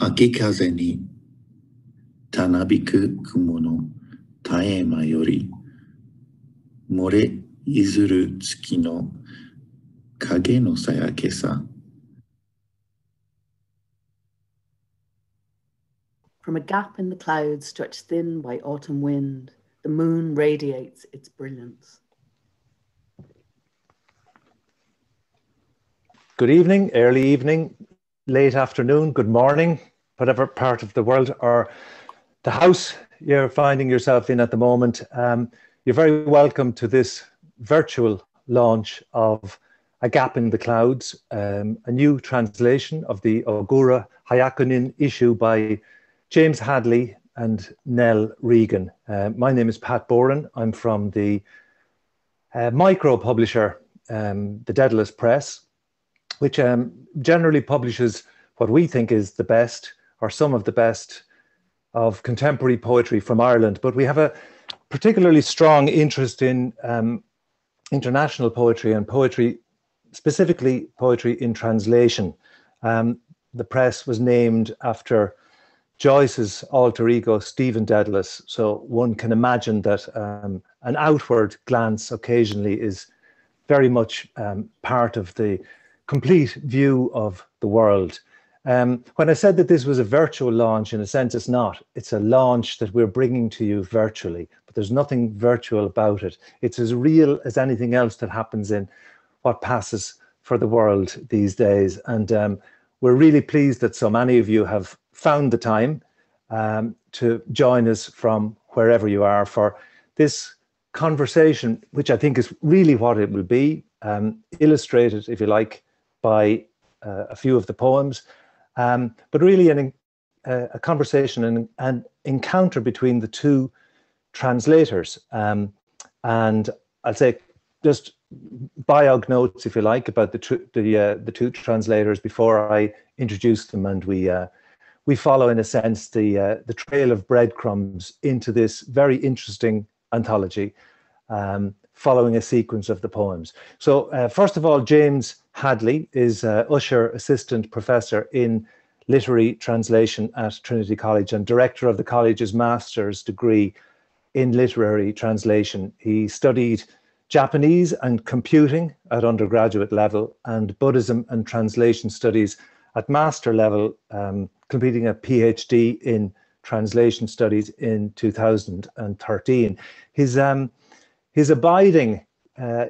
Akikaze ni tanabiku kumo no taema yori more izuru tsuki no kage no sayake sa. From a gap in the clouds stretched thin by autumn wind, the moon radiates its brilliance. Good evening, early evening, late afternoon, good morning, whatever part of the world or the house you're finding yourself in at the moment. You're very welcome to this virtual launch of A Gap in the Clouds, a new translation of the Ogura Hyakunin Isshu by James Hadley and Nell Regan. My name is Pat Boran. I'm from the micro-publisher, the Dedalus Press, which generally publishes what we think is the best or some of the best of contemporary poetry from Ireland. But we have a particularly strong interest in international poetry and poetry, specifically poetry in translation. The press was named after Joyce's alter ego, Stephen Dedalus. So one can imagine that an outward glance occasionally is very much part of the complete view of the world. When I said that this was a virtual launch, in a sense it's not. It's a launch that we're bringing to you virtually, but there's nothing virtual about it. It's as real as anything else that happens in what passes for the world these days. And we're really pleased that so many of you have found the time to join us from wherever you are for this conversation, which I think is really what it will be, illustrated, if you like, by a few of the poems, but really a conversation and an encounter between the two translators. And I'll say just biog notes, if you like, about the two translators before I introduce them, and we follow, in a sense, the trail of breadcrumbs into this very interesting anthology, following a sequence of the poems. So first of all, James Hadley is Usher Assistant Professor in Literary Translation at Trinity College and Director of the College's Master's Degree in Literary Translation. He studied Japanese and Computing at undergraduate level and Buddhism and Translation Studies at Master level, completing a PhD in Translation Studies in 2013. His abiding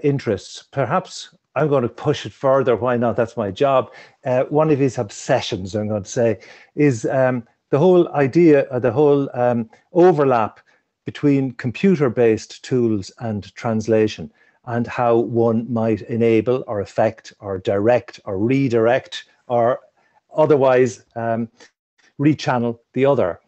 interests, perhaps I'm going to push it further, why not, that's my job. One of his obsessions, I'm going to say, is the whole idea, the whole overlap between computer-based tools and translation, and how one might enable or affect or direct or redirect or otherwise rechannel the other.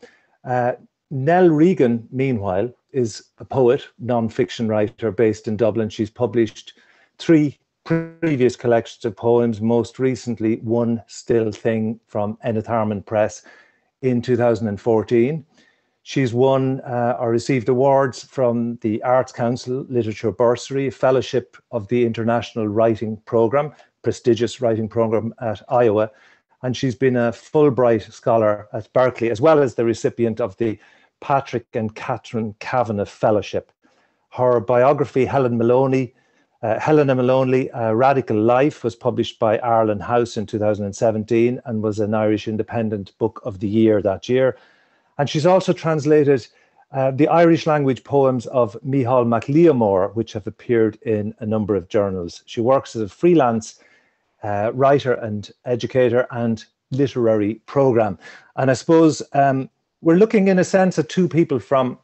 Nell Regan, meanwhile, is a poet, non-fiction writer based in Dublin. She's published three previous collections of poems, most recently One Still Thing from Enitharmon Press in 2014. She's won or received awards from the Arts Council Literature Bursary, a fellowship of the International Writing Programme, prestigious writing programme at Iowa, and she's been a Fulbright Scholar at Berkeley, as well as the recipient of the Patrick and Katherine Kavanagh Fellowship. Her biography, Helena Molony, Radical Life, was published by Arlen House in 2017 and was an Irish Independent Book of the Year that year. And she's also translated the Irish language poems of Mícheál Mac Liammóir, which have appeared in a number of journals. She works as a freelance writer and educator and literary program. And I suppose we're looking, in a sense, at two people from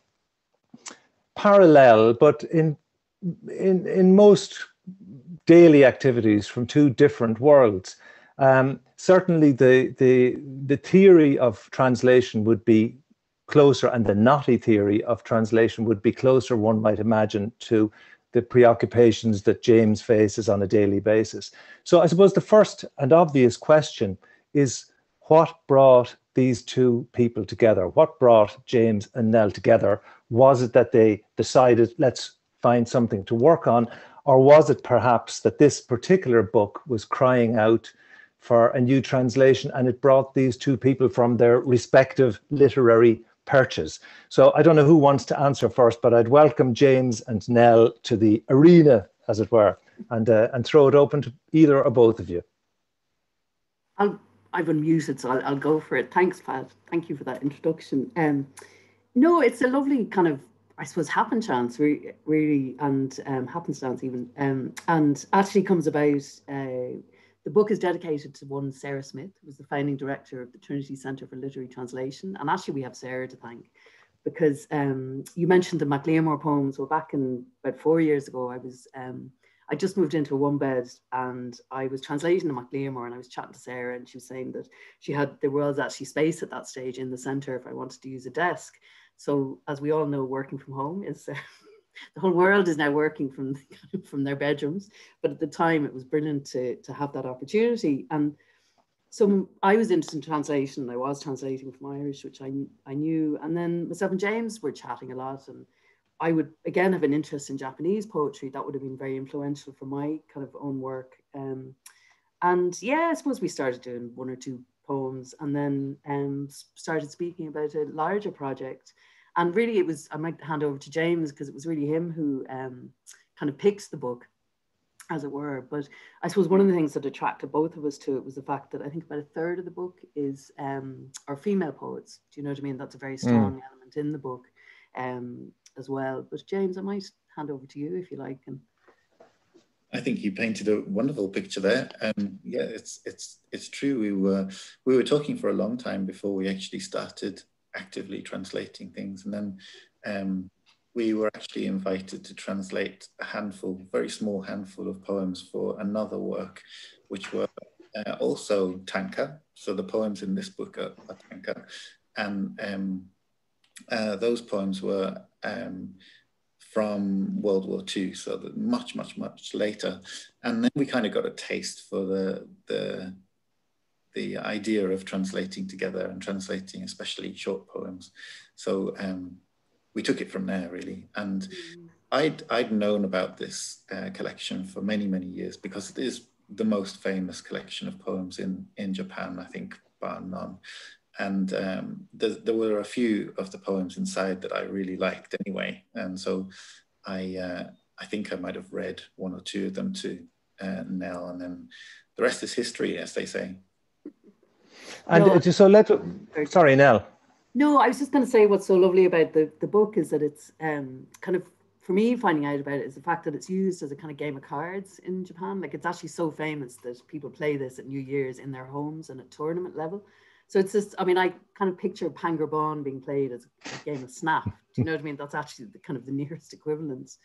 parallel, but in most daily activities from two different worlds. Certainly the theory of translation would be closer, and the knotty theory of translation would be closer, one might imagine, to the preoccupations that James faces on a daily basis. So I suppose the first and obvious question is, what brought these two people together? What brought James and Nell together? Was it that they decided, let's find something to work on? Or was it perhaps that this particular book was crying out for a new translation, and it brought these two people from their respective literary perches. So I don't know who wants to answer first, but I'd welcome James and Nell to the arena, as it were, and throw it open to either or both of you. I've unmuted, so I'll go for it. Thanks, Pat. Thank you for that introduction. No, it's a lovely kind of, I suppose, happenstance, really, and happenstance even, and actually comes about, the book is dedicated to one Sarah Smith, who was the founding director of the Trinity Centre for Literary Translation. And actually we have Sarah to thank, because you mentioned the Mac Liammóir poems. Well, back in about 4 years ago, I was, I just moved into a one bed and I was translating the Mac Liammóir, and I was chatting to Sarah, and she was saying that she had, there was actually space at that stage in the centre if I wanted to use a desk. So as we all know, working from home is, the whole world is now working from their bedrooms. But at the time it was brilliant to have that opportunity. And so I was interested in translation, and I was translating from Irish, which I knew. And then myself and James were chatting a lot, and I would again have an interest in Japanese poetry. That would have been very influential for my kind of own work. And yeah, I suppose we started doing one or two poems, and then started speaking about a larger project. And really it was, I might hand over to James, because it was really him who kind of picks the book, as it were. But I suppose one of the things that attracted both of us to it was the fact that I think about a third of the book is are female poets. Do you know what I mean? That's a very strong element in the book. As well. But James, I might hand over to you if you like. And I think you painted a wonderful picture there. Yeah, it's true. We were talking for a long time before we actually started actively translating things, and then we were actually invited to translate a handful, very small handful of poems for another work, which were also Tanka. So the poems in this book are Tanka, and those poems were from World War II, so much, much, much later. And then we kind of got a taste for the idea of translating together, and translating especially short poems. So we took it from there, really. And I'd known about this collection for many, many years, because it is the most famous collection of poems in Japan, I think, bar none. And there were a few of the poems inside that I really liked anyway. And so I think I might have read one or two of them to Nell, and then the rest is history, as they say. And no, so let's, sorry, Nell. No, I was just gonna say what's so lovely about the book is that it's kind of, for me, finding out about it is the fact that it's used as a kind of game of cards in Japan. Like, it's actually so famous that people play this at New Year's in their homes and at tournament level. So it's just, I mean, I kind of picture Pangerbon being played as a game of Snap. Do you know what I mean? That's actually the kind of the nearest equivalent.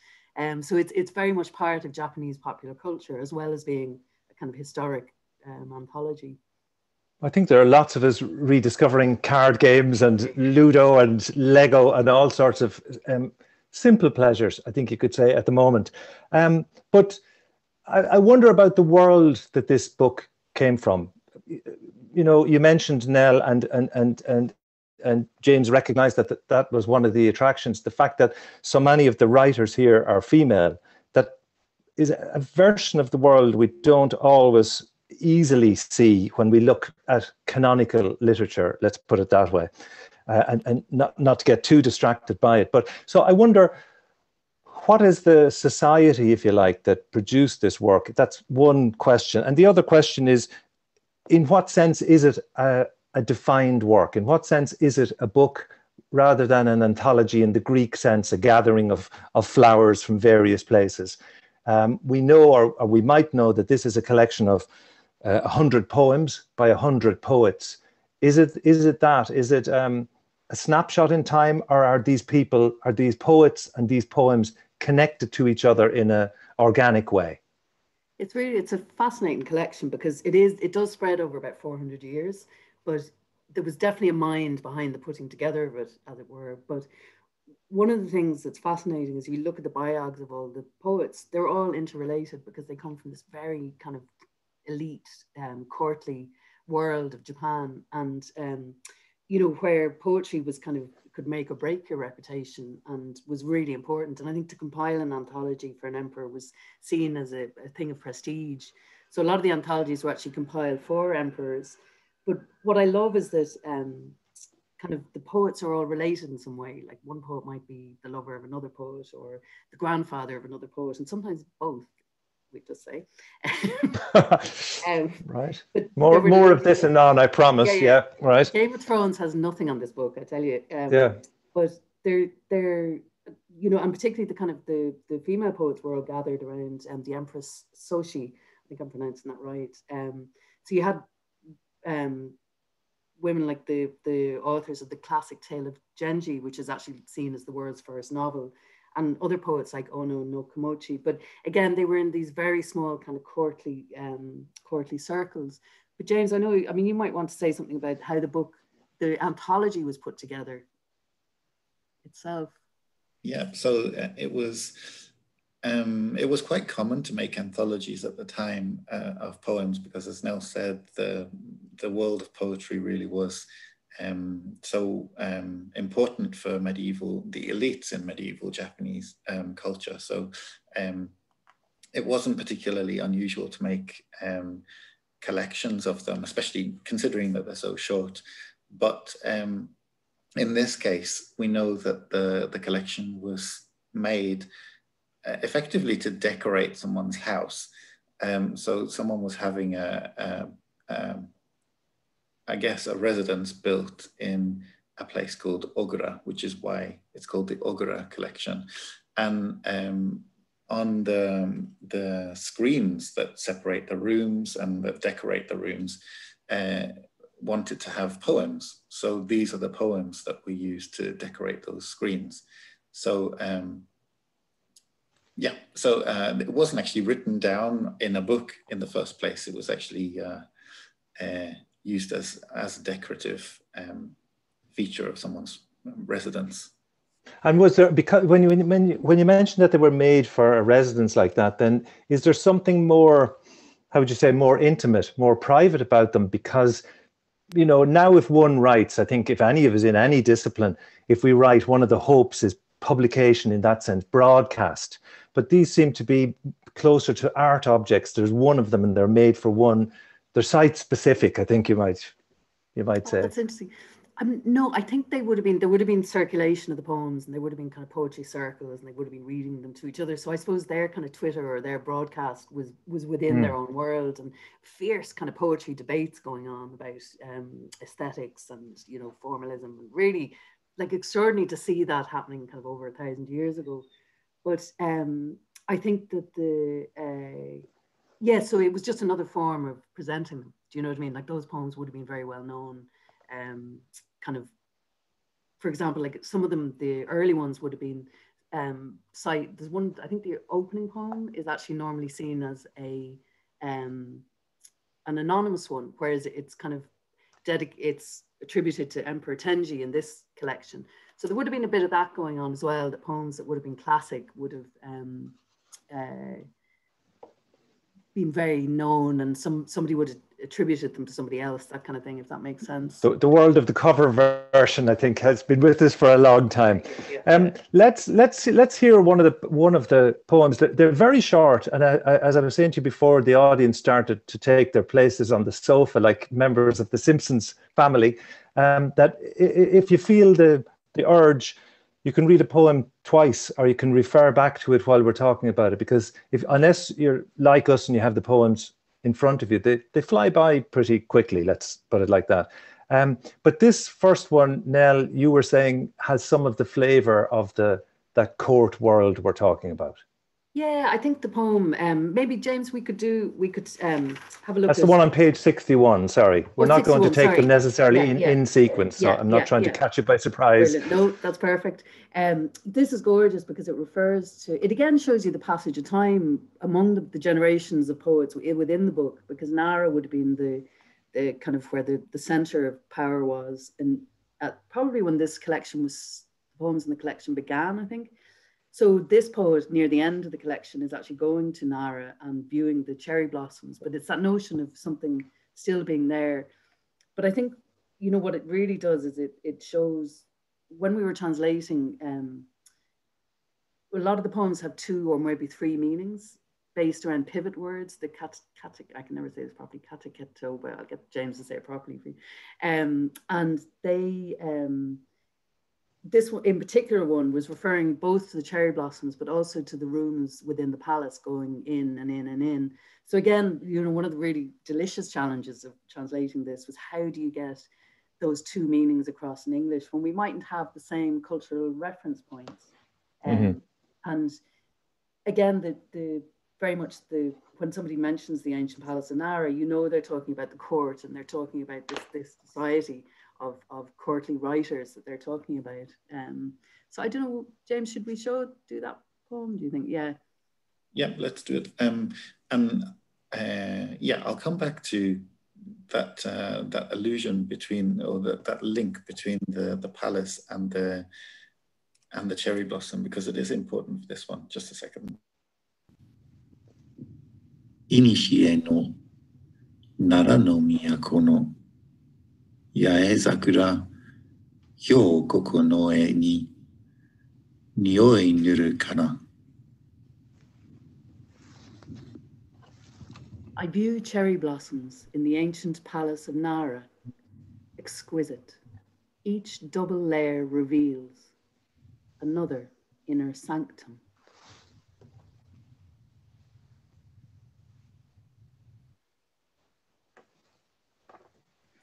So it's very much part of Japanese popular culture, as well as being a kind of historic anthology. I think there are lots of us rediscovering card games and Ludo and Lego and all sorts of simple pleasures, I think you could say, at the moment. But I wonder about the world that this book came from. You know, you mentioned, Nell, and James recognized that was one of the attractions, the fact that so many of the writers here are female. That is a version of the world we don't always easily see when we look at canonical literature, let's put it that way, and not to get too distracted by it. But so I wonder, what is the society, if you like, that produced this work? That's one question. And the other question is, in what sense is it a defined work? In what sense is it a book rather than an anthology in the Greek sense, a gathering of flowers from various places? We know, or we might know, that this is a collection of 100 poems by 100 poets. Is it that? Is it a snapshot in time, or are these people, are these poets and these poems connected to each other in an organic way? It's really, it's a fascinating collection, because it does spread over about 400 years, but there was definitely a mind behind the putting together of it, as it were. But one of the things that's fascinating is, you look at the biogs of all the poets, they're all interrelated, because they come from this very kind of elite, courtly world of Japan. And, you know, where poetry was kind of, could make or break your reputation, and was really important. And I think to compile an anthology for an emperor was seen as a thing of prestige. So a lot of the anthologies were actually compiled for emperors. But what I love is that kind of the poets are all related in some way. Like one poet might be the lover of another poet or the grandfather of another poet, and sometimes both, we just say. Right. More of this anon, I promise. Yeah, right. Game of Thrones has nothing on this book, I tell you. Yeah. But they're you know, and particularly the kind of the female poets were all gathered around the Empress Soshi. I think I'm pronouncing that right. So you had women like the authors of the classic tale of Genji, which is actually seen as the world's first novel, and other poets like Ono no Komachi. But again, they were in these very small kind of courtly circles. But James, I know, I mean, you might want to say something about how the anthology was put together itself. Yeah, so it was quite common to make anthologies at the time of poems, because as Nell said, the world of poetry really was important for the elites in medieval Japanese culture. So it wasn't particularly unusual to make collections of them, especially considering that they're so short. But in this case, we know that the collection was made effectively to decorate someone's house. So someone was having a residence built in a place called Ogura, which is why it's called the Ogura collection. And on the screens that separate the rooms and that decorate the rooms, wanted to have poems. So these are the poems that we use to decorate those screens. So it wasn't actually written down in a book in the first place. It was actually used as a decorative feature of someone's residence. And was there, because when you mentioned that they were made for a residence like that, then is there something more, how would you say, more intimate, more private about them? Because, you know, now if one writes, I think if any of us in any discipline, if we write, one of the hopes is publication, in that sense, broadcast. But these seem to be closer to art objects. There's one of them and they're made for one. They're site-specific, I think you might say. That's interesting. No, I think there would have been circulation of the poems, and there would have been kind of poetry circles, and they would have been reading them to each other. So I suppose their kind of Twitter or their broadcast was within their own world, and fierce kind of poetry debates going on about aesthetics and, you know, formalism, and really like extraordinary to see that happening kind of over 1,000 years ago. But I think that so it was just another form of presenting them. Do you know what I mean? Like those poems would have been very well known. Kind of, for example, like some of them, the early ones would have been site. There's one, I think the opening poem is actually normally seen as an anonymous one, whereas it's kind of it's attributed to Emperor Tenji in this collection. So there would have been a bit of that going on as well. The poems that would have been classic would have been very known, and somebody would have attributed them to somebody else, that kind of thing, if that makes sense. The world of the cover version, I think, has been with us for a long time. Yeah. Let's hear one of the poems. They're very short, and I, as I was saying to you before, the audience started to take their places on the sofa, like members of the Simpsons family. That if you feel the urge, you can read a poem twice, or you can refer back to it while we're talking about it, because unless you're like us and you have the poems in front of you, they fly by pretty quickly, let's put it like that. But this first one, Nell, you were saying, has some of the flavour of that court world we're talking about. Yeah, I think the poem, maybe James, we could have a look. That's the one on page 61, sorry. We're not going to take them necessarily in sequence. So I'm not trying to catch you by surprise. Brilliant. No, that's perfect. This is gorgeous because it refers to, it again shows you the passage of time among the generations of poets within the book, because Nara would have been the kind of where the centre of power was, and probably when this collection was, poems in the collection began, I think. So this poet near the end of the collection is actually going to Nara and viewing the cherry blossoms, but it's that notion of something still being there. But I think, you know, what it really does is it shows, when we were translating, a lot of the poems have two or maybe three meanings. based around pivot words, the I can never say this properly, kataketoba, but I'll get James to say it properly for you. And they, this one in particular one was referring both to the cherry blossoms, but also to the rooms within the palace going in and in and in. So again, you know, one of the really delicious challenges of translating this was how do you get those two meanings across in English when we mightn't have the same cultural reference points. And again, the very much the, when somebody mentions the ancient palace of Nara, you know they're talking about the court and they're talking about this society of courtly writers that they're talking about. So I don't know, James, should we do that poem, do you think? Yeah. Yeah, let's do it. Yeah, I'll come back to that that allusion between, or that link between the palace and the cherry blossom, because it is important for this one. Just a second. Inishie no Nara no miyako no yae zakura hyo koko no e ni nioi nuru kana. I view cherry blossoms in the ancient palace of Nara, exquisite. Each double layer reveals another inner sanctum.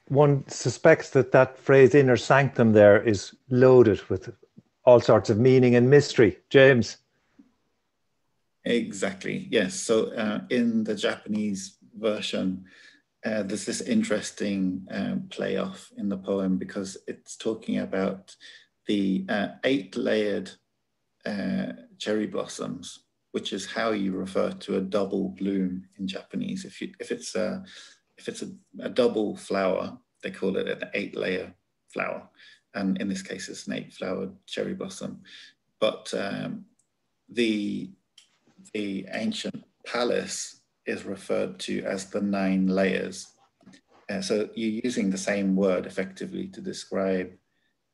One suspects that that phrase inner sanctum there is loaded with all sorts of meaning and mystery. James. Exactly, yes. So in the Japanese version, there's this interesting playoff in the poem because it's talking about the 8-layered cherry blossoms, which is how you refer to a double bloom in Japanese. If it's a double flower, they call it an 8-layer flower. And in this case, it's an 8-flowered cherry blossom. But the ancient palace is referred to as the 9 layers. So you're using the same word effectively to describe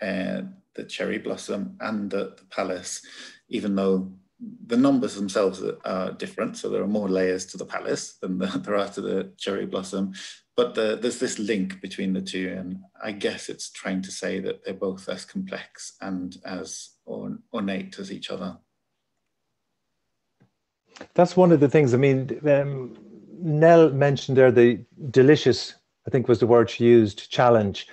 the cherry blossom and the palace, even though the numbers themselves are different, so there are more layers to the palace than there are to the cherry blossom, but there's this link between the two, and I guess it's trying to say that they're both as complex and as ornate as each other. That's one of the things, I mean, Nell mentioned there the delicious, I think was the word she used, challenge.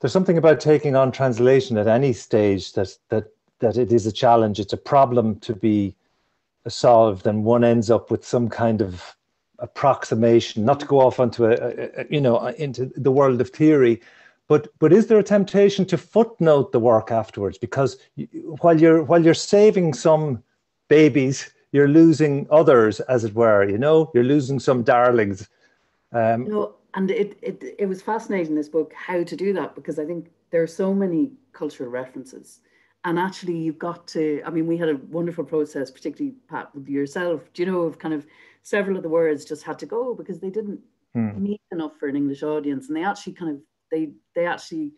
There's something about taking on translation at any stage that it is a challenge, it's a problem to be solved, and one ends up with some kind of approximation, not to go off onto into the world of theory, but is there a temptation to footnote the work afterwards? Because while you're saving some babies, you're losing others, as it were, you know? You're losing some darlings. No, and it was fascinating, this book, how to do that, because I think there are so many cultural references. And actually, you've got to, I mean, we had a wonderful process, particularly, Pat, with yourself, do you know, of kind of several of the words just had to go because they didn't mean enough for an English audience. And they actually kind of, they actually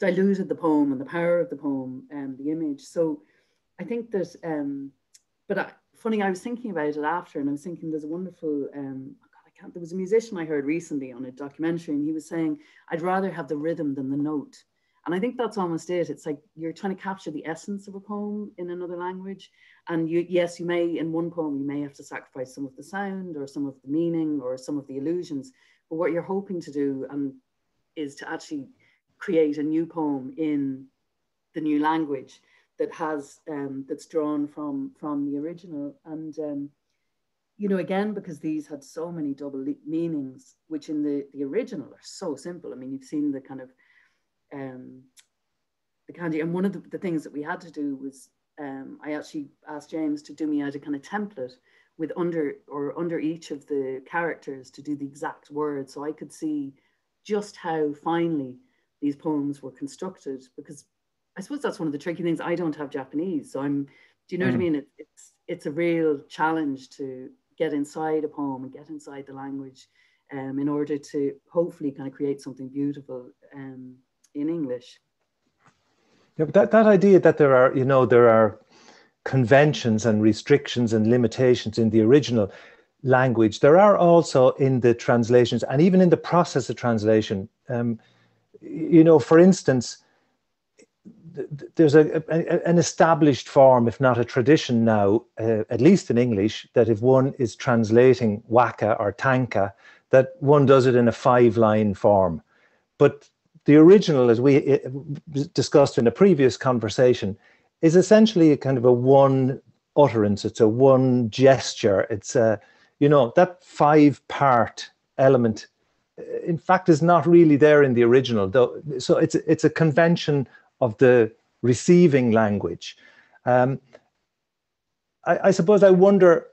diluted the poem and the power of the poem and the image. So I think that, funny, I was thinking about it after, and I was thinking there's a wonderful, there was a musician I heard recently on a documentary, and he was saying, I'd rather have the rhythm than the note. And I think that's almost it. It's like you're trying to capture the essence of a poem in another language. And you may, in one poem, you may have to sacrifice some of the sound or some of the meaning or some of the illusions. But what you're hoping to do is to actually create a new poem in the new language that has, that's drawn from the original. And, you know, again, because these had so many double meanings, which in the original are so simple. I mean, you've seen the kind of, the kanji, and one of the things that we had to do was I actually asked James to do me out a kind of template with under each of the characters to do the exact word, so I could see just how finely these poems were constructed, because I suppose that's one of the tricky things. I don't have Japanese, so I'm, do you know what I mean? It's a real challenge to get inside a poem and get inside the language in order to hopefully kind of create something beautiful in English. Yeah, but that idea that there are, you know, there are conventions and restrictions and limitations in the original language, there are also in the translations and even in the process of translation. You know, for instance, there's an established form, if not a tradition now, at least in English, that if one is translating Waka or Tanka, that one does it in a 5-line form. But the original, as we discussed in a previous conversation, is essentially a kind of a one utterance. It's a one gesture. It's a, you know, that 5-part element, in fact, is not really there in the original, though. So it's a convention of the receiving language. I suppose I wonder,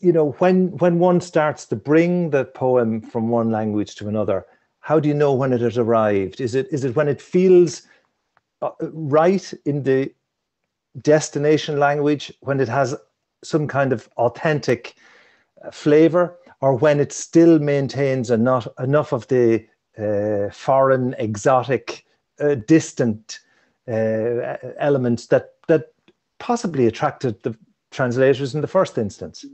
you know, when one starts to bring the poem from one language to another, how do you know when it has arrived? Is it when it feels right in the destination language, when it has some kind of authentic flavor, or when it still maintains enough of the foreign, exotic, distant elements that possibly attracted the translators in the first instance?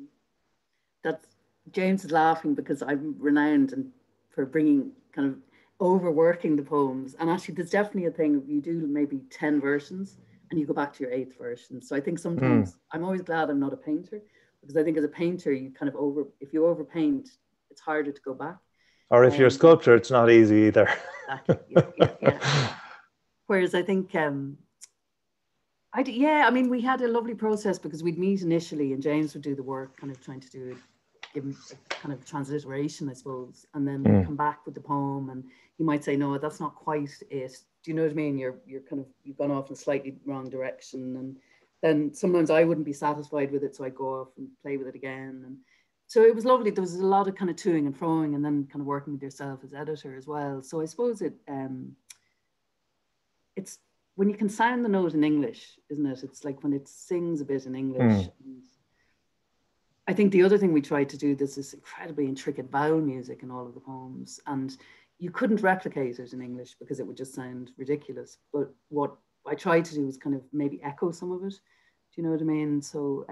That's, James is laughing because I'm renowned for bringing, kind of overworking the poems. And actually, there's definitely a thing of, you do maybe 10 versions and you go back to your 8th version. So I think sometimes, I'm always glad I'm not a painter, because I think as a painter, you kind of if you overpaint, it's harder to go back. Or if you're a sculptor, it's not easy either. Exactly. Yeah. Whereas I think, I mean, we had a lovely process because we'd meet initially and James would do the work, kind of trying to do it, give him kind of transliteration, I suppose, and then come back with the poem, and he might say, no, that's not quite it. Do you know what I mean? You're kind of, you've gone off in a slightly wrong direction, and then sometimes I wouldn't be satisfied with it, so I'd go off and play with it again. And so it was lovely. There was a lot of kind of toing and froing, and then kind of working with yourself as editor as well. So I suppose it, it's when you can sound the note in English, isn't it? It's like when it sings a bit in English. And I think the other thing we tried to do, there's this incredibly intricate vowel music in all of the poems, and you couldn't replicate it in English because it would just sound ridiculous. But what I tried to do was kind of maybe echo some of it. Do you know what I mean? So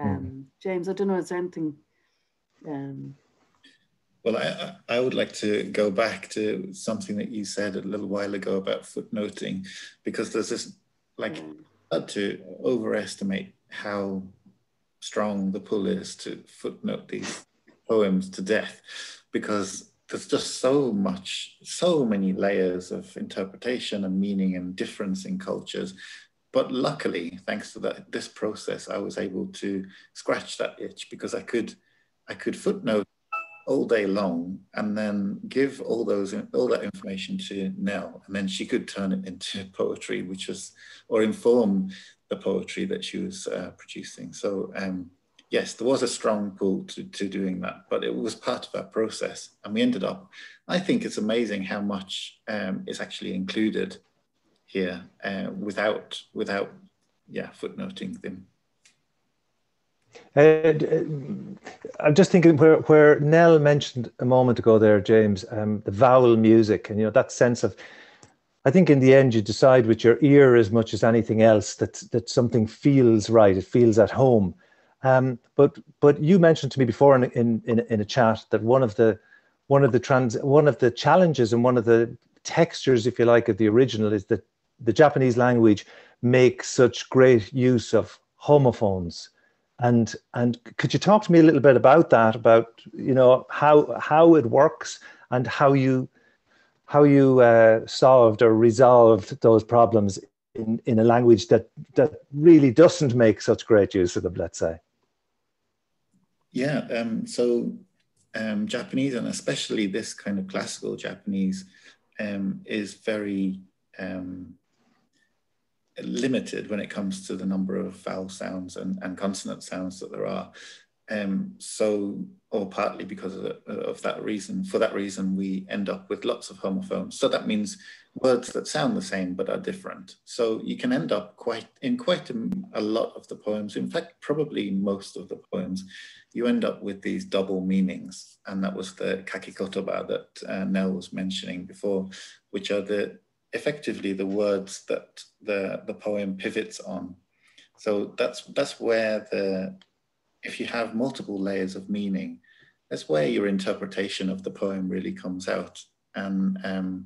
James, I don't know, is there anything? Well, I would like to go back to something that you said a little while ago about footnoting, because there's this, like, not to overestimate how strong the pull is to footnote these poems to death, because there's just so much, so many layers of interpretation and meaning and difference in cultures. But luckily, thanks to this process, I was able to scratch that itch, because I could footnote all day long and then give all that information to Nell, and then she could turn it into poetry, which was, or inform the poetry that she was producing. So yes, there was a strong pull to doing that, but it was part of that process. And we ended up, I think it's amazing how much is actually included here without footnoting them. I'm just thinking where Nell mentioned a moment ago there, James, the vowel music, and, you know, that sense of, I think in the end you decide with your ear as much as anything else that something feels right, it feels at home. But you mentioned to me before in a chat that one of the challenges and one of the textures, if you like, of the original is that the Japanese language makes such great use of homophones. And could you talk to me a little bit about that? About, you know, how it works and how you solved or resolved those problems in a language that really doesn't make such great use of them, let's say. Yeah, so Japanese, and especially this kind of classical Japanese, is very limited when it comes to the number of vowel sounds and consonant sounds that there are. Or partly because of that reason, for that reason, we end up with lots of homophones. So that means words that sound the same but are different. So you can end up in quite a lot of the poems, in fact, probably most of the poems, you end up with these double meanings. And that was the kakikotoba that Nell was mentioning before, which are effectively the words that the poem pivots on. So that's where the, if you have multiple layers of meaning, that's where your interpretation of the poem really comes out. And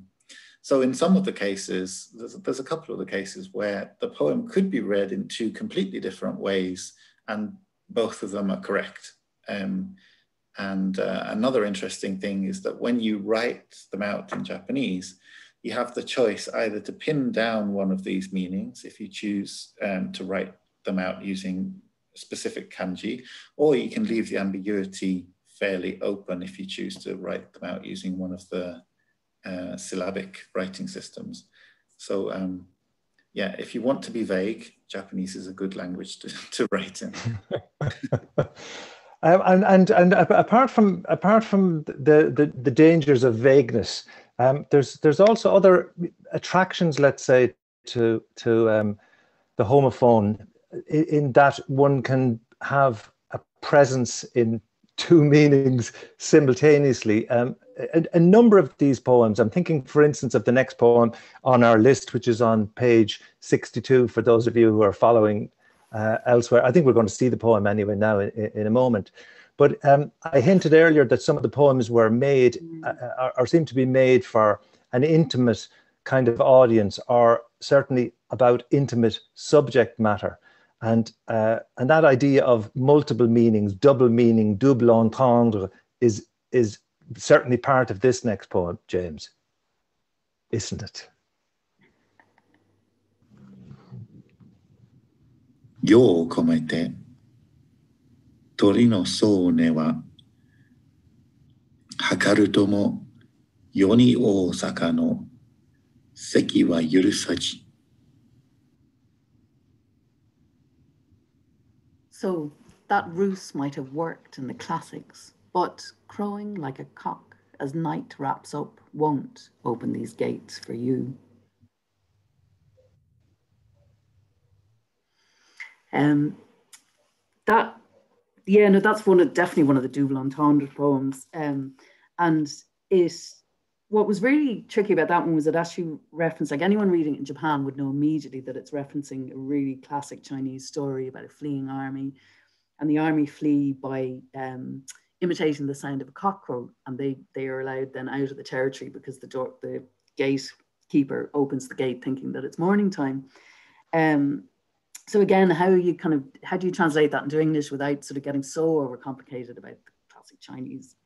so in some of the cases, there's a couple of the cases where the poem could be read in two completely different ways, and both of them are correct. Another interesting thing is that when you write them out in Japanese, you have the choice either to pin down one of these meanings, if you choose to write them out using specific kanji, or you can leave the ambiguity fairly open if you choose to write them out using one of the syllabic writing systems. So yeah, if you want to be vague, Japanese is a good language to write in. And apart from the dangers of vagueness, there's also other attractions, let's say, to the homophone, in that one can have a presence in two meanings simultaneously. A number of these poems, I'm thinking, for instance, of the next poem on our list, which is on page 62, for those of you who are following elsewhere. I think we're going to see the poem anyway now in a moment. But I hinted earlier that some of the poems were made or seem to be made for an intimate kind of audience, or certainly about intimate subject matter. And that idea of multiple meanings, double meaning, double entendre is certainly part of this next poem, James, isn't it? Yo o komete, tori no soune wa hakaru to mo yoni Osaka no seki wa yurusaji. So that ruse might have worked in the classics, but crowing like a cock as night wraps up won't open these gates for you. That's definitely one of the double entendre poems. What was really tricky about that one was it actually referenced, like anyone reading it in Japan would know immediately that it's referencing a really classic Chinese story about a fleeing army, and the army flee by imitating the sound of a cockcrow, and they are allowed then out of the territory because the gatekeeper opens the gate thinking that it's morning time. So again, how do you translate that into English without sort of getting so overcomplicated about the classic Chinese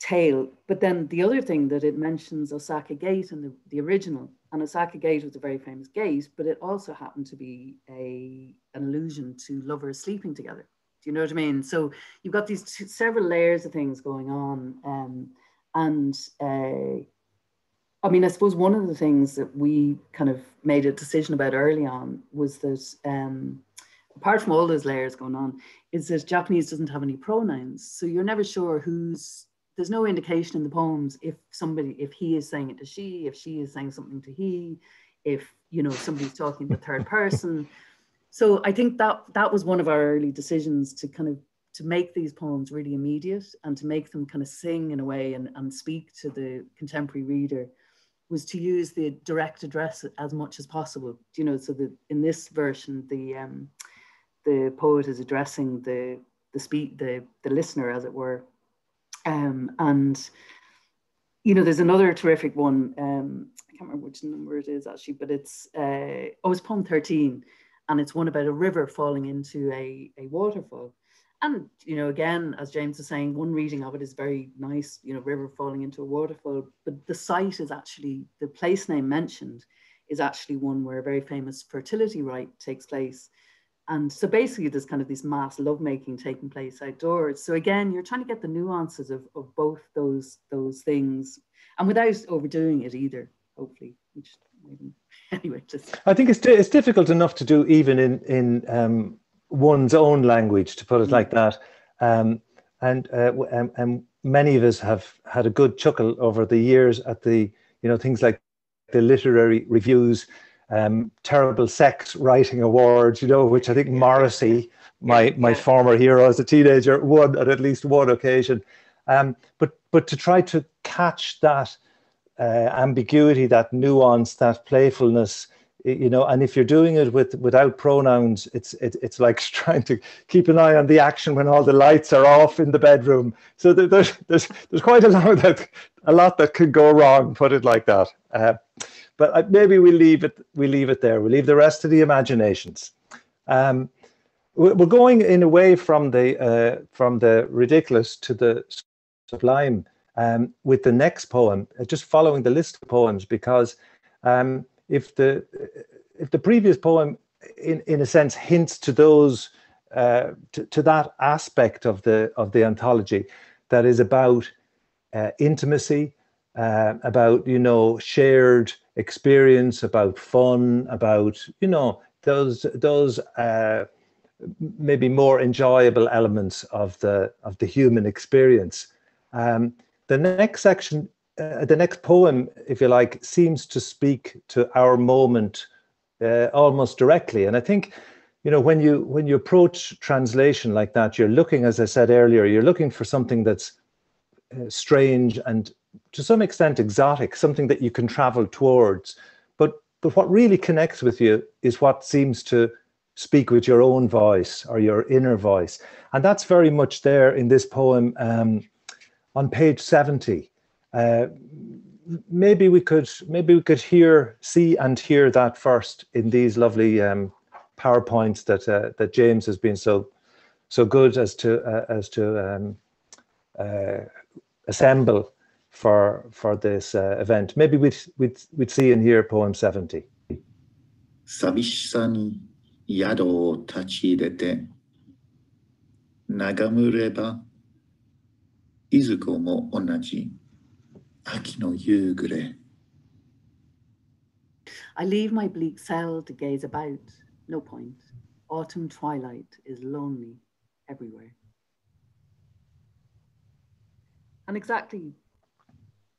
tale? But then the other thing that it mentions Osaka Gate in the original, and Osaka Gate was a very famous gate, but it also happened to be an allusion to lovers sleeping together. Do you know what I mean? So you've got these several layers of things going on. I mean, I suppose one of the things that we kind of made a decision about early on was that apart from all those layers going on, is that Japanese doesn't have any pronouns. So you're never sure there's no indication in the poems if he is saying it to she, if she is saying something to he, if, you know, somebody's talking to the third person. So I think that was one of our early decisions, to make these poems really immediate and to make them kind of sing in a way and speak to the contemporary reader, was to use the direct address as much as possible. You know, so that in this version, the poet is addressing the listener, as it were. And, you know, there's another terrific one, I can't remember which number it is actually, but it's poem 13, and it's one about a river falling into a waterfall. And, you know, again, as James was saying, one reading of it is very nice, you know, river falling into a waterfall, but the site is actually, the place name mentioned is actually one where a very famous fertility rite takes place. And so basically there's kind of this mass lovemaking taking place outdoors. So again, you're trying to get the nuances of both those things, and without overdoing it either, hopefully. I think it's difficult enough to do even in one's own language, to put it like that. And many of us have had a good chuckle over the years at the, you know, things like the literary reviews, terrible sex writing awards, you know, which I think Morrissey, my former hero as a teenager, won at least one occasion. But to try to catch that ambiguity, that nuance, that playfulness, you know. And if you're doing it without pronouns, it's like trying to keep an eye on the action when all the lights are off in the bedroom. So there's quite a lot that could go wrong, put it like that. But maybe we leave it there. We leave the rest to the imaginations. We're going in a way from the ridiculous to the sublime with the next poem, just following the list of poems, because if the previous poem in a sense hints to those to that aspect of the anthology that is about intimacy, about, you know, shared experience, about fun, about, you know, those maybe more enjoyable elements of the human experience. The next section, the next poem, if you like, seems to speak to our moment almost directly. And I think, you know, when you approach translation like that, you're looking, as I said earlier, you're looking for something that's strange and to some extent exotic, something that you can travel towards. But what really connects with you is what seems to speak with your own voice or your inner voice. And that's very much there in this poem on page 70. Maybe we could see and hear that first in these lovely PowerPoints that James has been so good as to assemble for this event. Maybe we'd see and hear poem 70. Sabishsani. 宿を立ち入れて眺めればいずこも同じ秋の夕暮れ I leave my bleak cell to gaze about. No point. Autumn twilight is lonely everywhere. And exactly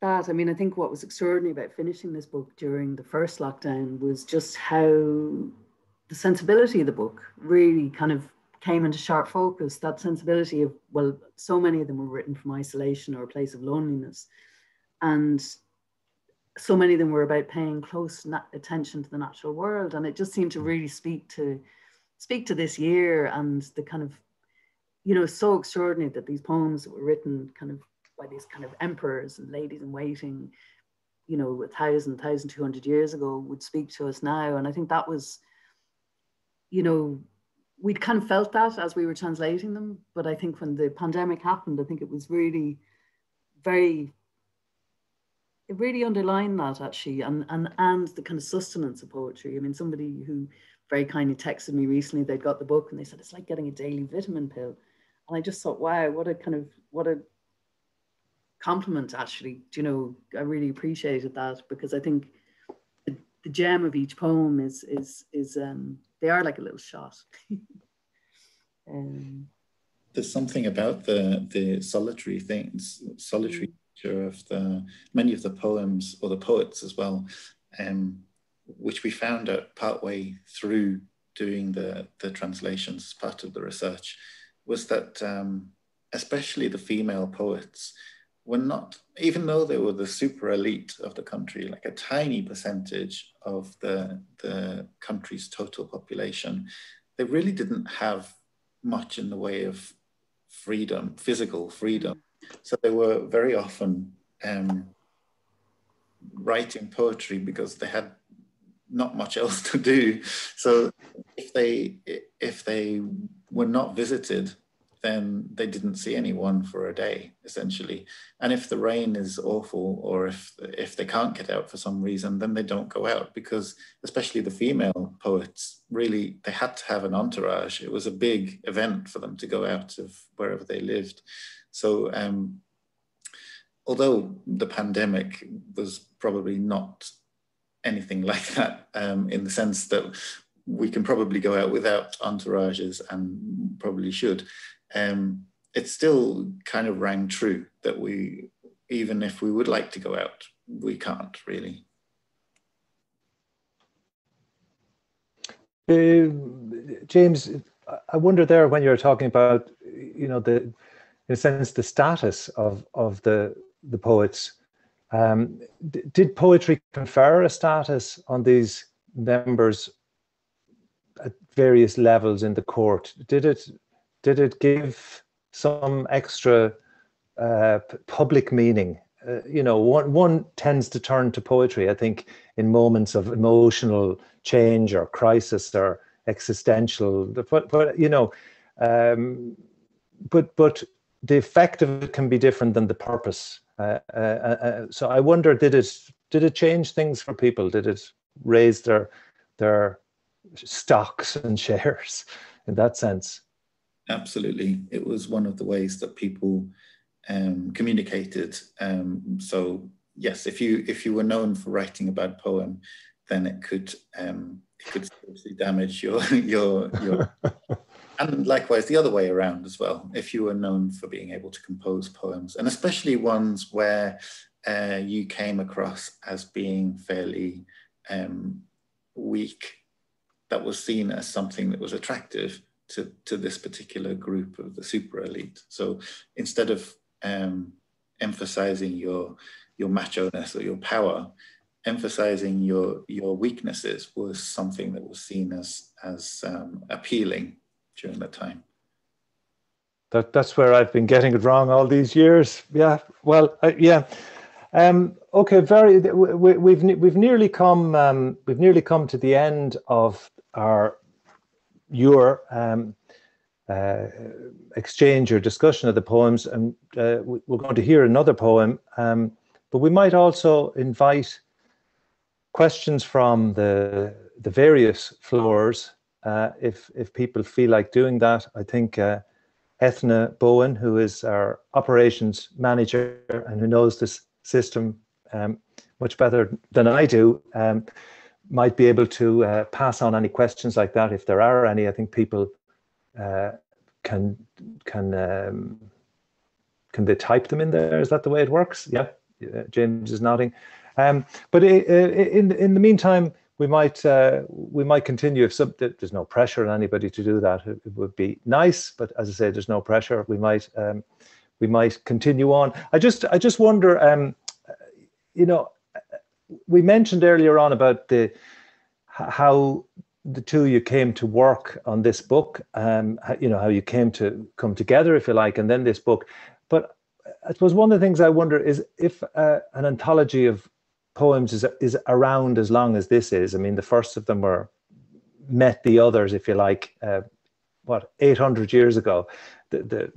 that, I mean, I think what was extraordinary about finishing this book during the first lockdown was just how the sensibility of the book really kind of came into sharp focus, that sensibility of, well, so many of them were written from isolation or a place of loneliness. And so many of them were about paying close attention to the natural world. And it just seemed to really speak to this year and the kind of, you know, so extraordinary that these poems that were written kind of by these kind of emperors and ladies in waiting, you know, 1,200 years ago would speak to us now. And I think that was, you know, we'd kind of felt that as we were translating them, but I think when the pandemic happened, I think it was really it really underlined that, actually, and the kind of sustenance of poetry. I mean, somebody who very kindly texted me recently, they'd got the book and they said, it's like getting a daily vitamin pill. And I just thought, wow, what a compliment, actually. Do you know, I really appreciated that, because I think the gem of each poem is they are like a little shot. There's something about the solitary things, solitary nature of many of the poems, or the poets as well, which we found out partway through doing the translations, part of the research, was that especially the female poets were not, even though they were the super elite of the country, like a tiny percentage of the country's total population, they really didn't have much in the way of freedom, physical freedom. So they were very often writing poetry because they had not much else to do. So if they were not visited, then they didn't see anyone for a day, essentially. And if the rain is awful, or if they can't get out for some reason, then they don't go out, because especially the female poets, really, they had to have an entourage. It was a big event for them to go out of wherever they lived. So although the pandemic was probably not anything like that, in the sense that we can probably go out without entourages and probably should, it still kind of rang true that we, even if we would like to go out, we can't really. James, I wonder there when you're talking about, you know, the, in a sense, the status of the poets, Did poetry confer a status on these members at various levels in the court? Did it give some extra public meaning? You know, one tends to turn to poetry, I think, in moments of emotional change or crisis or existential. But you know, but the effect of it can be different than the purpose. So I wonder, did it change things for people? Did it raise their stocks and shares in that sense? Absolutely, it was one of the ways that people communicated. So yes, if you were known for writing a bad poem, then it could seriously damage your and likewise the other way around as well. If you were known for being able to compose poems, and especially ones where you came across as being fairly weak, that was seen as something that was attractive to this particular group of the super elite. So instead of emphasizing your macho-ness or your power, emphasizing your weaknesses was something that was seen as appealing during that time. That's where I've been getting it wrong all these years. Yeah, well, yeah. Okay, we've nearly come to the end of your exchange or discussion of the poems, and we're going to hear another poem. But we might also invite questions from the various floors, if people feel like doing that. I think Ethna Bowen, who is our operations manager and who knows this system much better than I do, might be able to pass on any questions like that if there are any. I think people can they type them in there? Is that the way it works? Yeah, James is nodding. But in the meantime, we might continue. If there's no pressure on anybody to do that, it would be nice. But as I say, there's no pressure. We might continue on. I just wonder, you know, we mentioned earlier on about how the two of you came to work on this book. You know, how you came to come together, if you like, and then this book. But I suppose one of the things I wonder is if an anthology of poems is around as long as this is. I mean, the first of them met the others, if you like, what, 800 years ago. The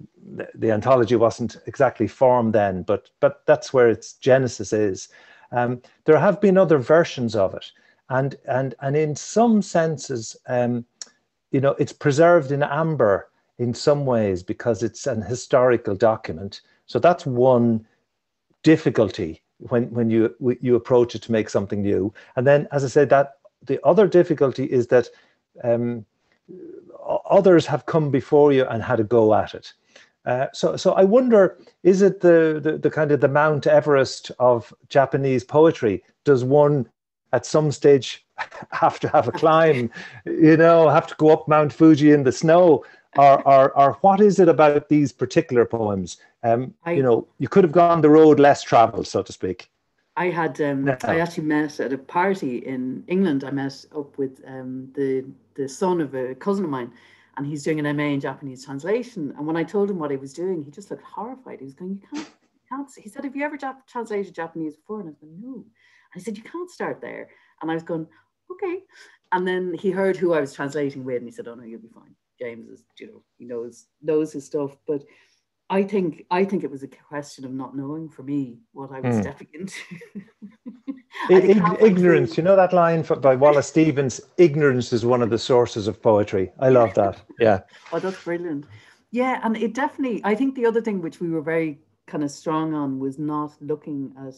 anthology wasn't exactly formed then, but that's where its genesis is. There have been other versions of it, and in some senses, you know, it's preserved in amber in some ways because it's an historical document. So that's one difficulty when you approach it to make something new. And then, as I said, that the other difficulty is that others have come before you and had a go at it. So I wonder, is it the kind of the Mount Everest of Japanese poetry? Does one at some stage have to have a climb, you know, have to go up Mount Fuji in the snow? Or what is it about these particular poems? You know, you could have gone the road less traveled, so to speak. I actually met at a party in England. I met up with the son of a cousin of mine, and he's doing an MA in Japanese translation. And when I told him what he was doing, he just looked horrified. He was going, "You can't." He said, "Have you ever translated Japanese before?" And I was going, "No." And he said, "You can't start there." And I was going, "Okay." And then he heard who I was translating with, and he said, "Oh no, you'll be fine. James is, you know, he knows his stuff." But I think it was a question of not knowing for me what I was stepping into. Ignorance, you know that line by Wallace Stevens, "Ignorance is one of the sources of poetry." I love that. Yeah. Oh, that's brilliant. Yeah, and it definitely, I think the other thing which we were very kind of strong on was not looking at,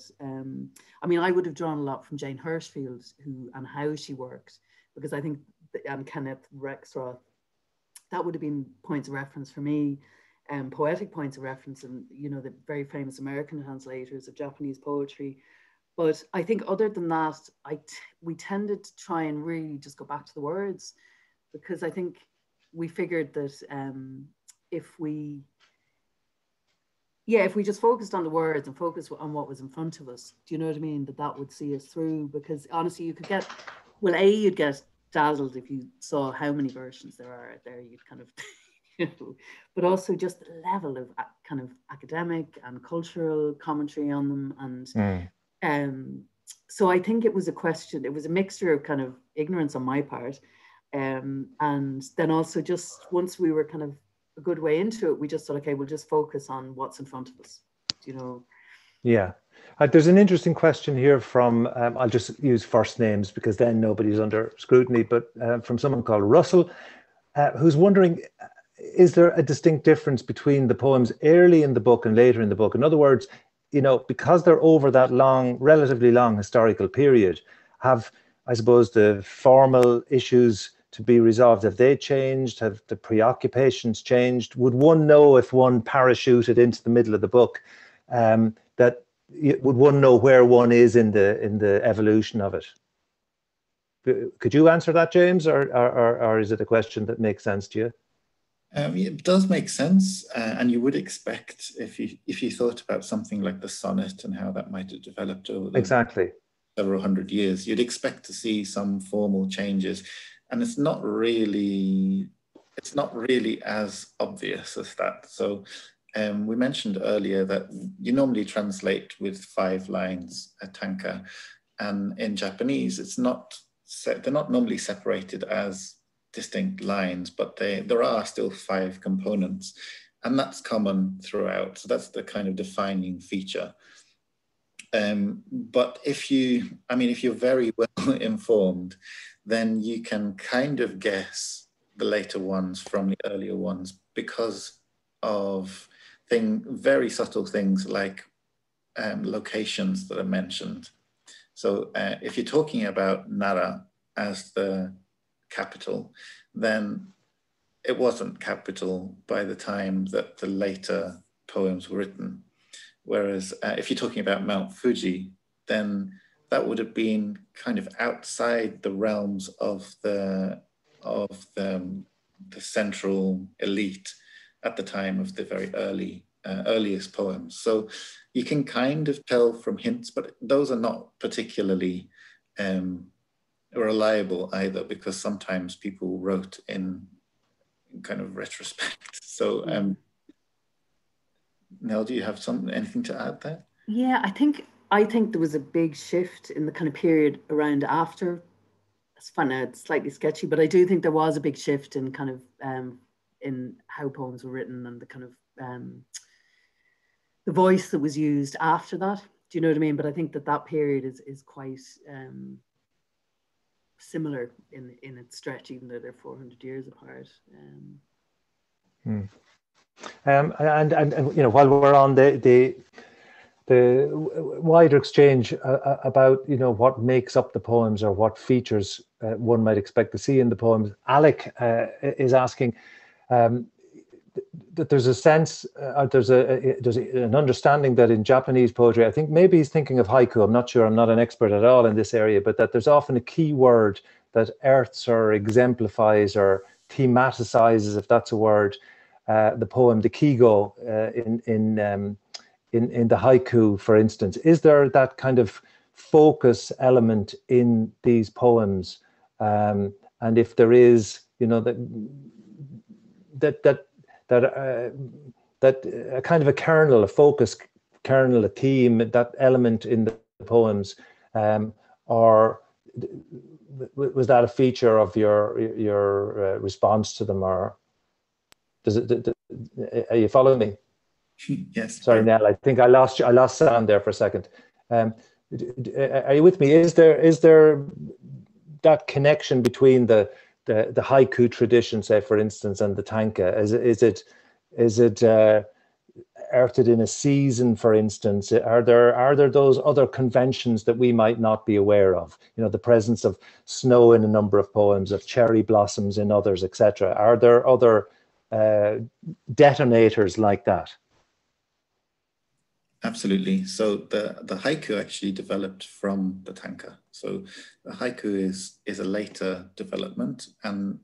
I mean, I would have drawn a lot from Jane Hirschfield and how she worked, because I think, and Kenneth Rexroth, that would have been points of reference for me, poetic points of reference, and, you know, the very famous American translators of Japanese poetry. But I think other than that, we tended to try and really just go back to the words, because I think we figured that if we, yeah, if we just focused on the words and focused on what was in front of us, do you know what I mean? That would see us through, because honestly, you could get, well, A, you'd get dazzled if you saw how many versions there are out there, you'd kind of, you know, but also just the level of kind of academic and cultural commentary on them. And so I think it was a question, it was a mixture of kind of ignorance on my part. And then also just once we were kind of a good way into it, we just thought, okay, we'll just focus on what's in front of us, you know? Yeah. There's an interesting question here from, I'll just use first names because then nobody's under scrutiny, but from someone called Russell, who's wondering, is there a distinct difference between the poems early in the book and later in the book? In other words, you know, because they're over that long, relatively long historical period, have, I suppose, the formal issues to be resolved, have they changed? Have the preoccupations changed? Would one know if one parachuted into the middle of the book that would one know where one is in the evolution of it? Could you answer that, James, or is it a question that makes sense to you? It does make sense, and you would expect if you thought about something like the sonnet and how that might have developed over exactly several hundred years, you'd expect to see some formal changes, and it's not really as obvious as that. So we mentioned earlier that you normally translate with 5 lines a tanka, and in Japanese it's not set, they're not normally separated as distinct lines, but there are still 5 components, and that's common throughout. So that's the kind of defining feature. But if you're very well informed, then you can kind of guess the later ones from the earlier ones because of very subtle things like locations that are mentioned. So if you're talking about Nara as the capital, then it wasn't capital by the time that the later poems were written. Whereas if you're talking about Mount Fuji, then that would have been kind of outside the realms of the central elite at the time of the very earliest poems. So you can kind of tell from hints, but those are not particularly reliable either, because sometimes people wrote in kind of retrospect. So Nell, do you have anything to add there? Yeah, I think there was a big shift in the kind of period around after. It's fun, it's slightly sketchy, but I do think there was a big shift in kind of in how poems were written and the kind of the voice that was used after that. Do you know what I mean? But I think that period is quite similar in its stretch, even though they're 400 years apart. And you know, while we're on the wider exchange about, you know, what makes up the poems or what features one might expect to see in the poems, Alec is asking that there's a sense, there's an understanding that in Japanese poetry, I think maybe he's thinking of haiku, I'm not sure, I'm not an expert at all in this area, but that there's often a key word that earths or exemplifies or thematicizes, if that's a word, the poem, the kigo in the haiku, for instance. Is there that kind of focus element in these poems? And if there is, you know, that a kind of a kernel, a focus kernel, a theme, that element in the poems, or was that a feature of your response to them, or does it? Are you following me? Yes. Sorry, Nell. I think I lost you. I lost sound there for a second. Are you with me? Is there that connection between the haiku tradition, say for instance, and the tanka? Is it earthed in a season, for instance? Are there those other conventions that we might not be aware of? You know, the presence of snow in a number of poems, of cherry blossoms in others, etc. Are there other detonators like that? Absolutely. So the haiku actually developed from the tanka. So the haiku is a later development, and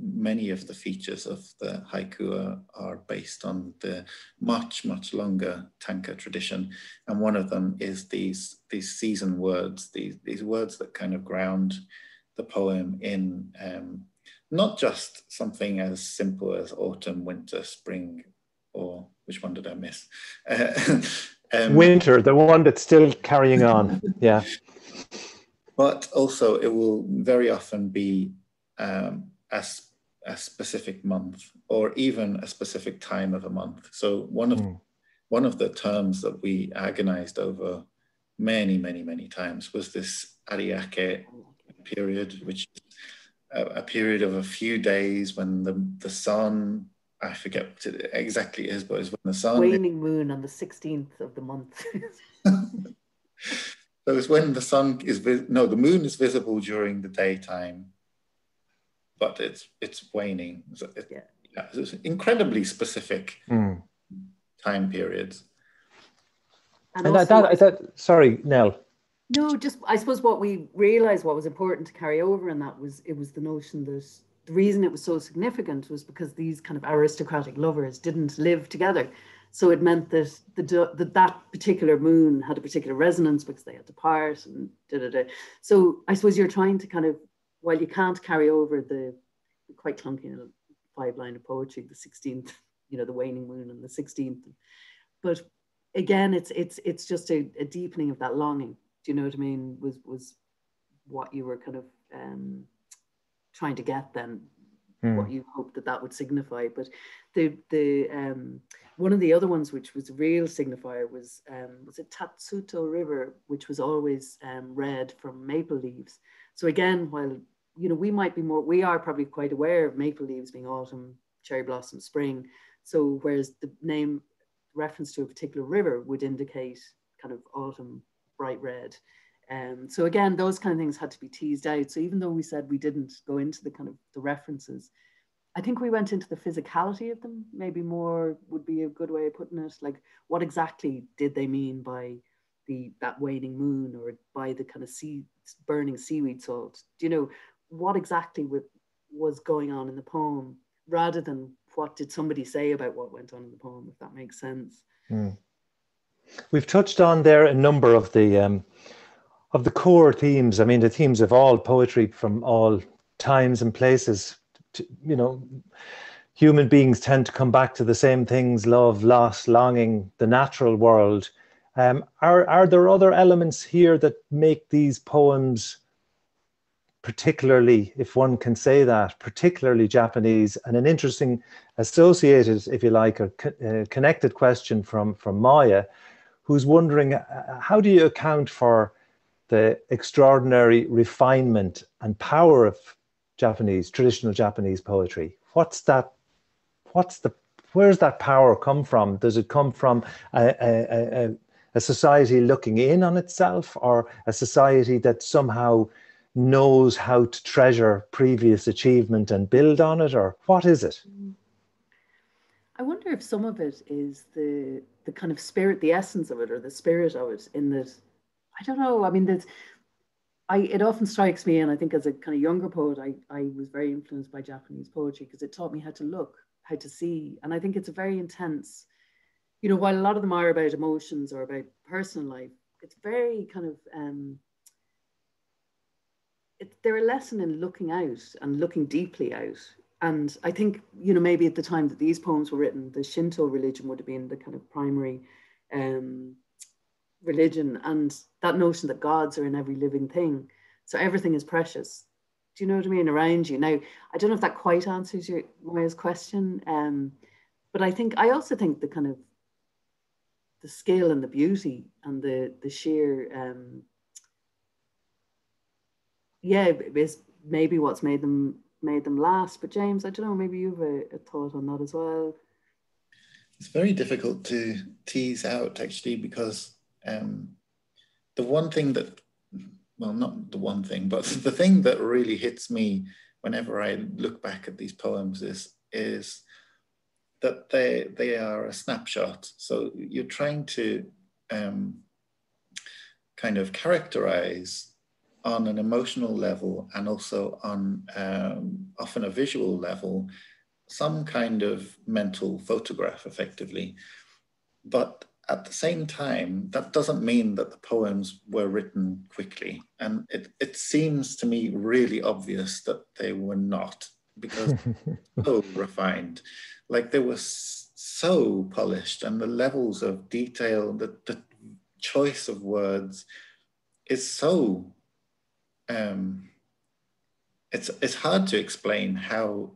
many of the features of the haiku are based on the much, much longer tanka tradition. And one of them is these season words, these words that kind of ground the poem in not just something as simple as autumn, winter, spring, or which one did I miss? Winter, the one that's still carrying on, yeah. But also it will very often be a specific month or even a specific time of a month. So one of the terms that we agonized over many, many, many times was this Ariake period, which is a period of a few days when the sun, I forget what it exactly is, but it's when the sun... Waning moon on the 16th of the month. So it's when the sun is... No, the moon is visible during the daytime, but it's waning. So it's incredibly specific time periods. And also, sorry, Nell. No, just I suppose what we realised what was important to carry over in that was it was the notion that... The reason it was so significant was because these kind of aristocratic lovers didn't live together. So it meant that that particular moon had a particular resonance because they had to part and da-da-da. So I suppose you're trying to kind of, while you can't carry over the quite clunky five line of poetry, the 16th, you know, the waning moon and the 16th. But again, it's just a deepening of that longing. Do you know what I mean? Was what you were kind of... trying to get then what you hoped that would signify. But the one of the other ones which was a real signifier was a Tatsuto River, which was always red from maple leaves. So again, while you know we are probably quite aware of maple leaves being autumn, cherry blossom, spring. So whereas the name reference to a particular river would indicate kind of autumn, bright red. So again, those kind of things had to be teased out. So even though we said we didn't go into the kind of the references, I think we went into the physicality of them, maybe more would be a good way of putting it. Like what exactly did they mean by that waning moon or by the kind of burning seaweed salt? Do you know, what exactly was going on in the poem rather than what did somebody say about what went on in the poem, if that makes sense. Mm. We've touched on there a number of the core themes, I mean, the themes of all poetry from all times and places, to, you know, human beings tend to come back to the same things, love, loss, longing, the natural world. Are there other elements here that make these poems particularly, if one can say that, particularly Japanese? And an interesting associated, if you like, or connected question from Maya, who's wondering, how do you account for the extraordinary refinement and power of Japanese, traditional Japanese poetry? Where's that power come from? Does it come from a society looking in on itself, or a society that somehow knows how to treasure previous achievement and build on it, or what is it? I wonder if some of it is the kind of spirit, the essence of it, or the spirit of it in that, I don't know. I mean, it often strikes me, and I think as a kind of younger poet, I was very influenced by Japanese poetry because it taught me how to look, how to see. And I think it's a very intense, you know, while a lot of them are about emotions or about personal life, it's very kind of, they're a lesson in looking out and looking deeply out. And I think, you know, maybe at the time that these poems were written, the Shinto religion would have been the kind of primary religion, and that notion that gods are in every living thing, so everything is precious, do you know what I mean, around you. Now I don't know if that quite answers your Maya's question, but I also think the kind of the skill and the beauty and the sheer is maybe what's made them last. But James, I don't know, maybe you've a thought on that as well. It's very difficult to tease out actually, because the one thing that, well, not the one thing, but the thing that really hits me whenever I look back at these poems is that they are a snapshot. So you're trying to kind of characterize on an emotional level and also on often a visual level, some kind of mental photograph effectively. But at the same time, that doesn't mean that the poems were written quickly. And it seems to me really obvious that they were not, because so refined. Like they were so polished, and the levels of detail, the choice of words is so, it's hard to explain how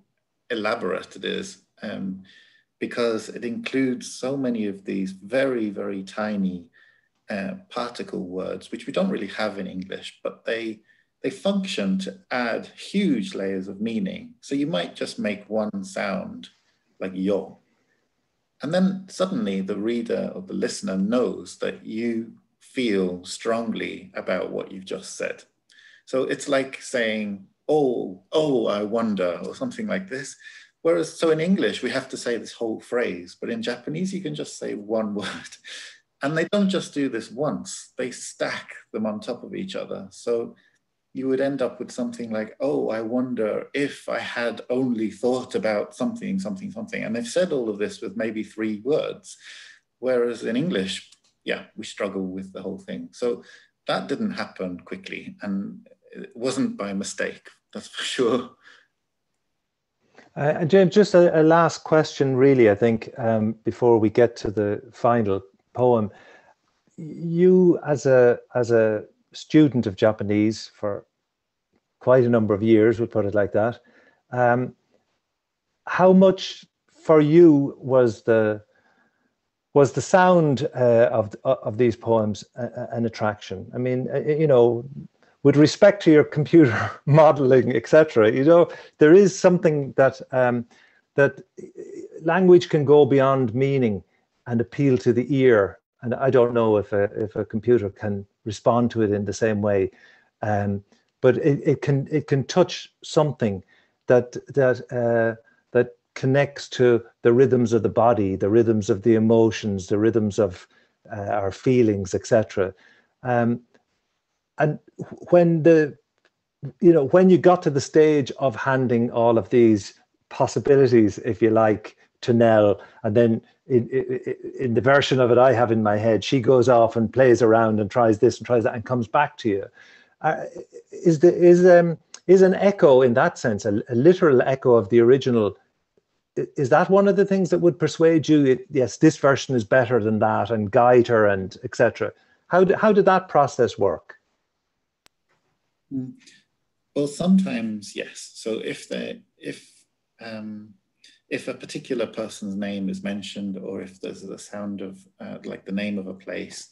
elaborate it is, because it includes so many of these very, very tiny particle words, which we don't really have in English, but they function to add huge layers of meaning. So you might just make one sound, like yo, and then suddenly the reader or the listener knows that you feel strongly about what you've just said. So it's like saying, oh, I wonder, or something like this. Whereas, so in English, we have to say this whole phrase, but in Japanese, you can just say one word. And they don't just do this once, they stack them on top of each other. So you would end up with something like, oh, I wonder if I had only thought about something, something, something. And they've said all of this with maybe three words. Whereas in English, yeah, we struggle with the whole thing. So that didn't happen quickly, and it wasn't by mistake, that's for sure. James, just a last question, really, I think, before we get to the final poem. You, as a student of Japanese for quite a number of years, we'll put it like that, how much for you was the sound of these poems an attraction? I mean, you know, with respect to your computer modeling, etc., you know, there is something that that language can go beyond meaning and appeal to the ear. And I don't know if a computer can respond to it in the same way, but it can touch something that connects to the rhythms of the body, the rhythms of the emotions, the rhythms of our feelings, etc. And when you got to the stage of handing all of these possibilities, if you like, to Nell, and then in the version of it I have in my head, she goes off and plays around and tries this and tries that and comes back to you. Is an echo in that sense, a literal echo of the original? Is that one of the things that would persuade you? Yes, this version is better than that, and guide her and etc. How did that process work? Well, sometimes yes. So if a particular person's name is mentioned, or if there's the sound of like the name of a place,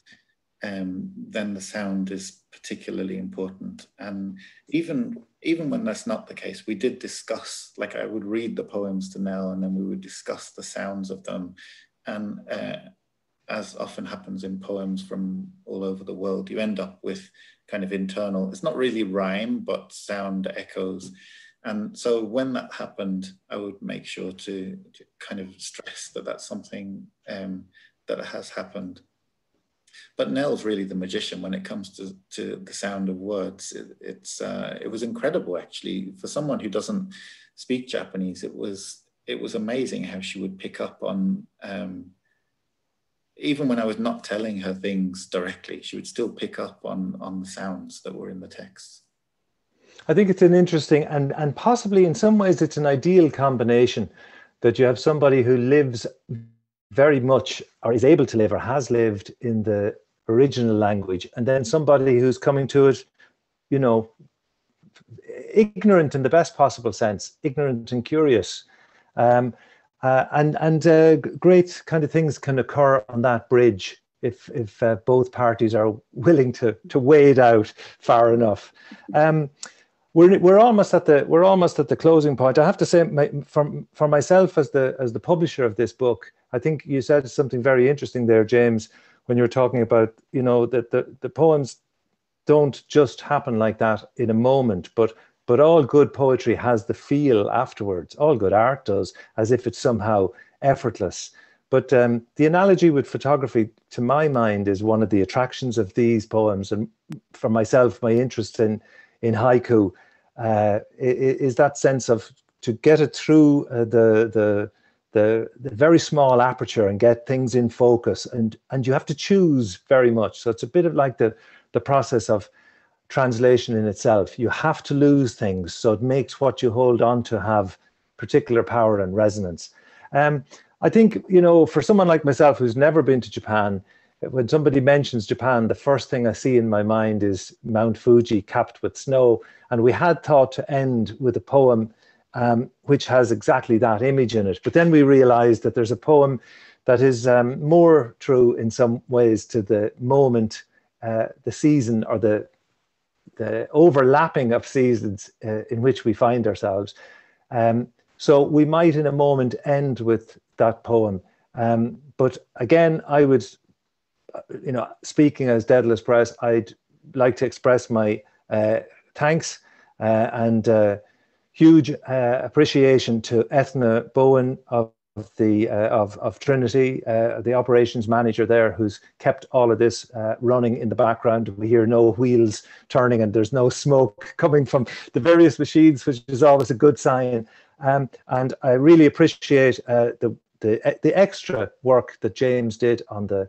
then the sound is particularly important. And even when that's not the case, we did discuss, like I would read the poems to Nell and then we would discuss the sounds of them. And as often happens in poems from all over the world, you end up with kind of internal, it's not really rhyme, but sound echoes. And so when that happened, I would make sure to kind of stress that that's something that has happened. But Nell's really the magician when it comes to the sound of words. It was incredible, actually. For someone who doesn't speak Japanese, it was amazing how she would pick up on, even when I was not telling her things directly, she would still pick up on the sounds that were in the text. I think it's an interesting and possibly in some ways it's an ideal combination, that you have somebody who lives very much, or is able to live or has lived, in the original language, and then somebody who's coming to it, you know, ignorant in the best possible sense, ignorant and curious. And great kind of things can occur on that bridge if both parties are willing to wade out far enough. We're almost at the closing point. I have to say, for myself as the publisher of this book, I think you said something very interesting there, James, when you were talking about, you know, that the poems don't just happen like that in a moment, but all good poetry has the feel afterwards. All good art does, as if it's somehow effortless. But the analogy with photography, to my mind, is one of the attractions of these poems. And for myself, my interest in haiku is that sense of to get it through the very small aperture and get things in focus, and you have to choose very much. So it's a bit of like the process of translation in itself. You have to lose things, so it makes what you hold on to have particular power and resonance. I think, you know, for someone like myself who's never been to Japan, when somebody mentions Japan, the first thing I see in my mind is Mount Fuji capped with snow. And we had thought to end with a poem which has exactly that image in it. But then we realized that there's a poem that is more true in some ways to the moment, the season, or the overlapping of seasons in which we find ourselves. So we might in a moment end with that poem. But again, I would, you know, speaking as Dedalus Press, I'd like to express my thanks and huge appreciation to Ethna Bowen of Trinity, the operations manager there, who's kept all of this running in the background. We hear no wheels turning and there's no smoke coming from the various machines, which is always a good sign. And I really appreciate the extra work that James did on the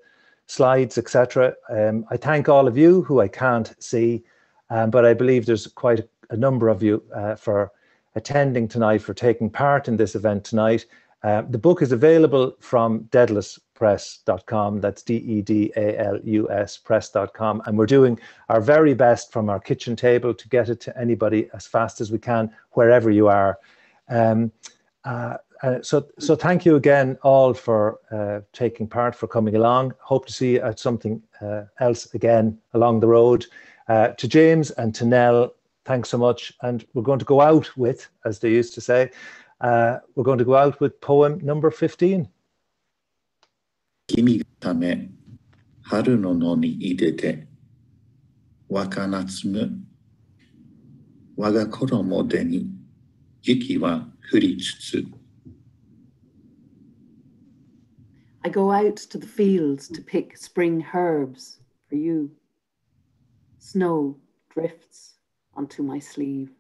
slides, etc. I thank all of you who I can't see, but I believe there's quite a number of you for attending tonight, for taking part in this event tonight. The book is available from dedaluspress.com. That's D-E-D-A-L-U-S press.com. And we're doing our very best from our kitchen table to get it to anybody as fast as we can, wherever you are. So thank you again all for taking part, for coming along. Hope to see you at something else again along the road. To James and to Nell, thanks so much. And we're going to go out with, as they used to say, we're going to go out with poem number 15. Kimi tame haru no no ni idete waka natsumu waga koromo de ni yuki wa furi tsutsu. I go out to the fields to pick spring herbs for you. Snow drifts onto my sleeve.